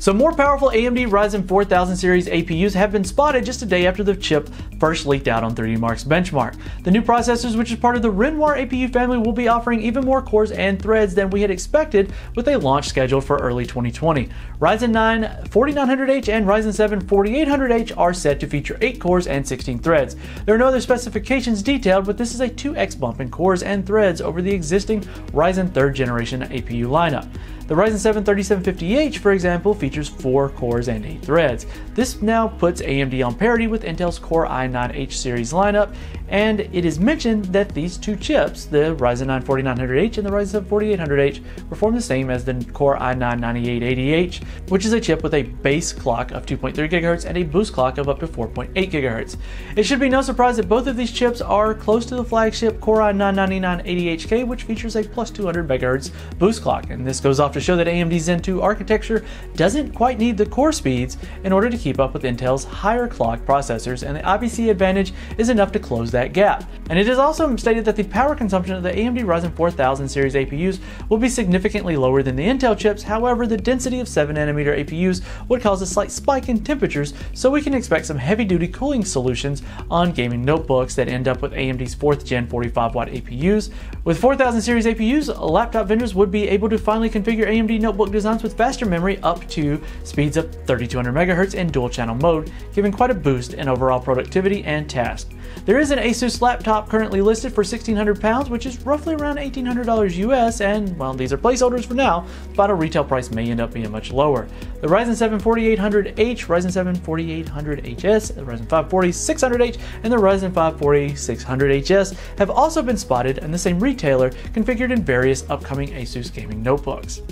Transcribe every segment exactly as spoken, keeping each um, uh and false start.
Some more powerful A M D Ryzen four thousand series A P Us have been spotted just a day after the chip first leaked out on three D Mark's benchmark. The new processors, which is part of the Renoir A P U family, will be offering even more cores and threads than we had expected with a launch scheduled for early twenty twenty. Ryzen nine forty-nine hundred H and Ryzen seven forty-eight hundred H are set to feature eight cores and sixteen threads. There are no other specifications detailed, but this is a two X bump in cores and threads over the existing Ryzen third generation A P U lineup. The Ryzen seven thirty-seven fifty H, for example, features four cores and eight threads. This now puts A M D on parity with Intel's Core i nine H series lineup, and it is mentioned that these two chips, the Ryzen nine forty-nine hundred H and the Ryzen seven forty-eight hundred H, perform the same as the Core i nine ninety-eight eighty H, which is a chip with a base clock of two point three gigahertz and a boost clock of up to four point eight gigahertz. It should be no surprise that both of these chips are close to the flagship Core i nine ninety-nine eighty H K, which features a plus two hundred megahertz boost clock, and this goes off to show that A M D Zen two architecture doesn't quite need the core speeds in order to keep up with Intel's higher clock processors, and the I B C advantage is enough to close that gap. And it is also stated that the power consumption of the A M D Ryzen four thousand series A P Us will be significantly lower than the Intel chips. However, the density of seven nanometer A P Us would cause a slight spike in temperatures, so we can expect some heavy-duty cooling solutions on gaming notebooks that end up with A M D's fourth gen forty-five watt A P Us. With four thousand series A P Us, laptop vendors would be able to finally configure A M D notebook designs with faster memory up to speeds of thirty-two hundred megahertz in dual channel mode, giving quite a boost in overall productivity and task. There is an Asus laptop currently listed for sixteen hundred pounds, which is roughly around eighteen hundred dollars U S, and well, these are placeholders for now. Final retail price may end up being much lower. The Ryzen seven forty-eight hundred H, Ryzen seven forty-eight hundred H S, the Ryzen five forty-six hundred H, and the Ryzen five forty-six hundred H S have also been spotted in the same retailer, configured in various upcoming Asus gaming notebooks.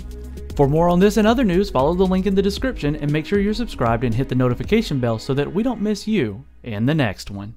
For more on this and other news, follow the link in the description and make sure you're subscribed and hit the notification bell so that we don't miss you in the next one.